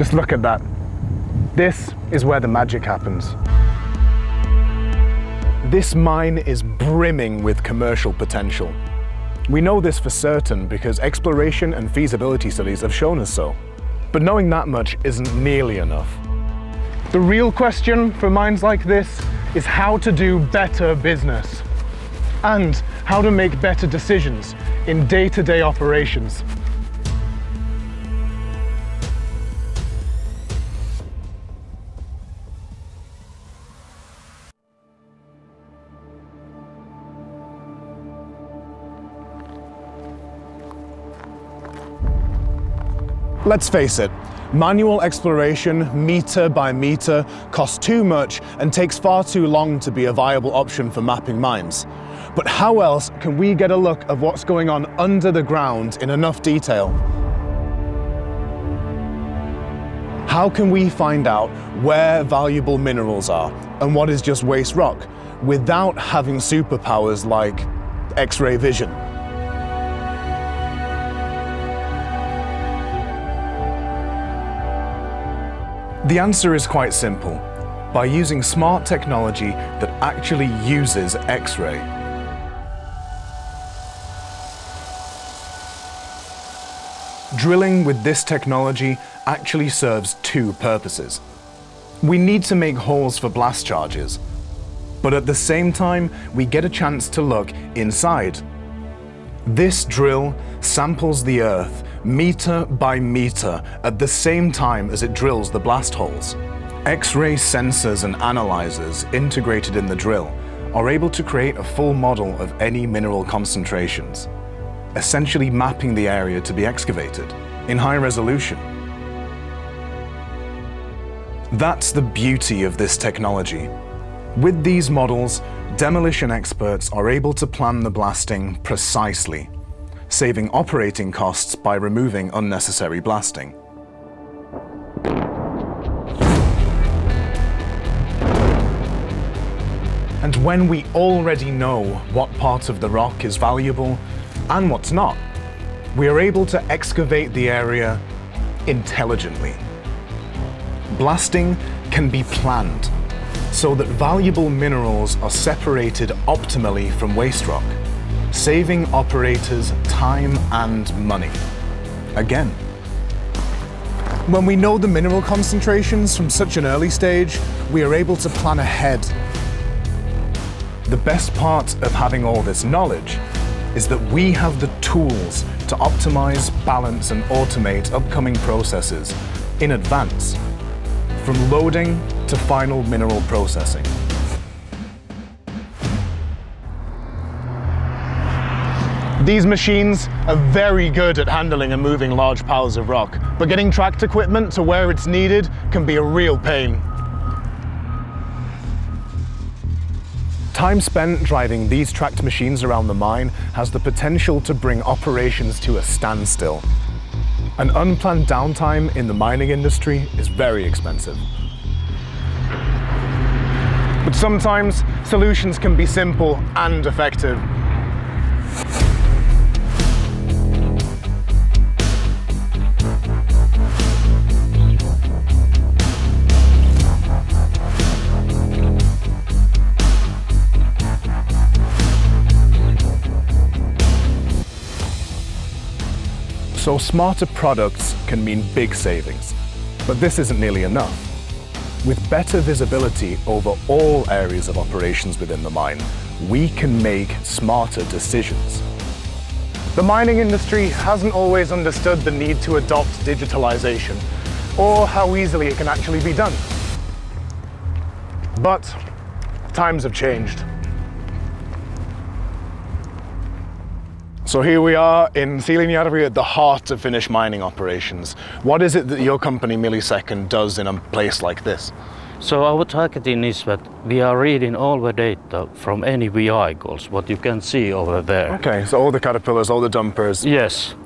Just look at that. This is where the magic happens. This mine is brimming with commercial potential. We know this for certain because exploration and feasibility studies have shown us so. But knowing that much isn't nearly enough. The real question for mines like this is how to do better business and how to make better decisions in day-to-day operations. Let's face it, manual exploration, meter by meter, costs too much and takes far too long to be a viable option for mapping mines. But how else can we get a look at what's going on under the ground in enough detail? How can we find out where valuable minerals are and what is just waste rock without having superpowers like X-ray vision? The answer is quite simple, by using smart technology that actually uses X-ray. Drilling with this technology actually serves two purposes. We need to make holes for blast charges, but at the same time, we get a chance to look inside. This drill samples the earth meter by meter at the same time as it drills the blast holes. X-ray sensors and analyzers integrated in the drill are able to create a full model of any mineral concentrations, essentially mapping the area to be excavated in high resolution. That's the beauty of this technology. With these models, demolition experts are able to plan the blasting precisely, saving operating costs by removing unnecessary blasting. And when we already know what part of the rock is valuable and what's not, we are able to excavate the area intelligently. Blasting can be planned so that valuable minerals are separated optimally from waste rock, saving operators time and money. Again, when we know the mineral concentrations from such an early stage, we are able to plan ahead. The best part of having all this knowledge is that we have the tools to optimize, balance, and automate upcoming processes in advance, from loading to final mineral processing. These machines are very good at handling and moving large piles of rock, but getting tracked equipment to where it's needed can be a real pain. Time spent driving these tracked machines around the mine has the potential to bring operations to a standstill. An unplanned downtime in the mining industry is very expensive. But sometimes solutions can be simple and effective. So smarter products can mean big savings, but this isn't nearly enough. With better visibility over all areas of operations within the mine, we can make smarter decisions. The mining industry hasn't always understood the need to adopt digitalization, or how easily it can actually be done. But times have changed. So here we are in Siilinjärvi at the heart of Finnish mining operations. What is it that your company Millisecond does in a place like this? So our targeting is that we are reading all the data from any vehicles, what you can see over there. Okay, so all the caterpillars, all the dumpers. Yes.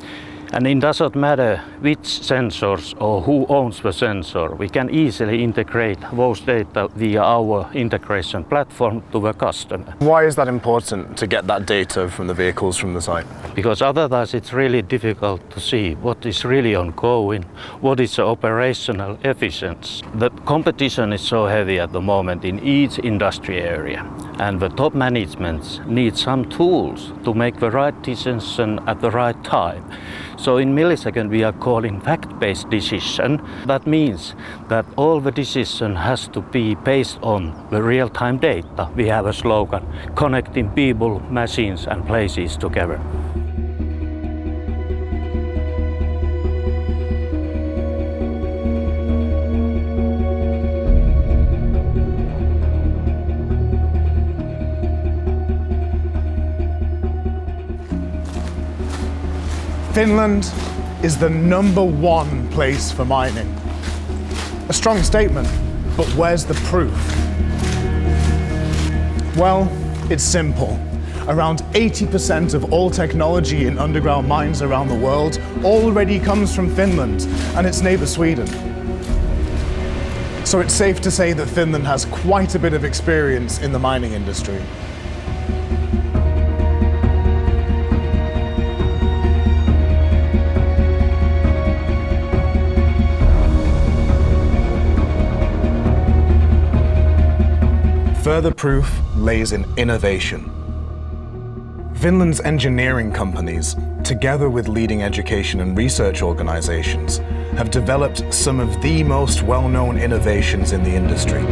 And it doesn't matter which sensors or who owns the sensor, we can easily integrate those data via our integration platform to the customer. Why is that important to get that data from the vehicles from the site? Because otherwise it's really difficult to see what is really ongoing, what is the operational efficiency. The competition is so heavy at the moment in each industry area, and the top management needs some tools to make the right decision at the right time. So in Millisecond we are calling fact-based decision. That means that all the decision has to be based on the real-time data. We have a slogan, connecting people, machines and places together. Finland is the #1 place for mining. A strong statement, but where's the proof? Well, it's simple. Around 80% of all technology in underground mines around the world already comes from Finland and its neighbour Sweden. So it's safe to say that Finland has quite a bit of experience in the mining industry. Further proof lays in innovation. Finland's engineering companies, together with leading education and research organizations, have developed some of the most well-known innovations in the industry.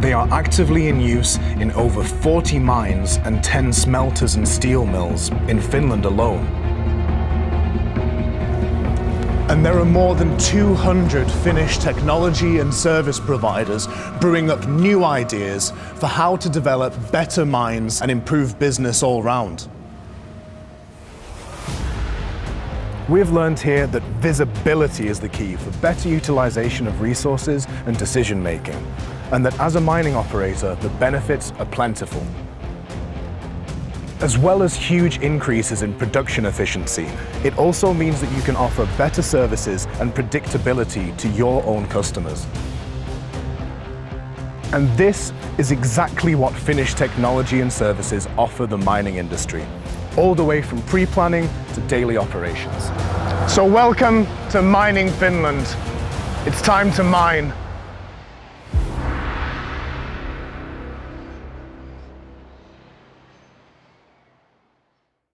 They are actively in use in over 40 mines and 10 smelters and steel mills in Finland alone. And there are more than 200 Finnish technology and service providers brewing up new ideas for how to develop better mines and improve business all round. We've learned here that visibility is the key for better utilization of resources and decision making, and that as a mining operator, the benefits are plentiful. As well as huge increases in production efficiency, it also means that you can offer better services and predictability to your own customers. And this is exactly what Finnish technology and services offer the mining industry, all the way from pre-planning to daily operations. So welcome to Mining Finland. It's time to mine.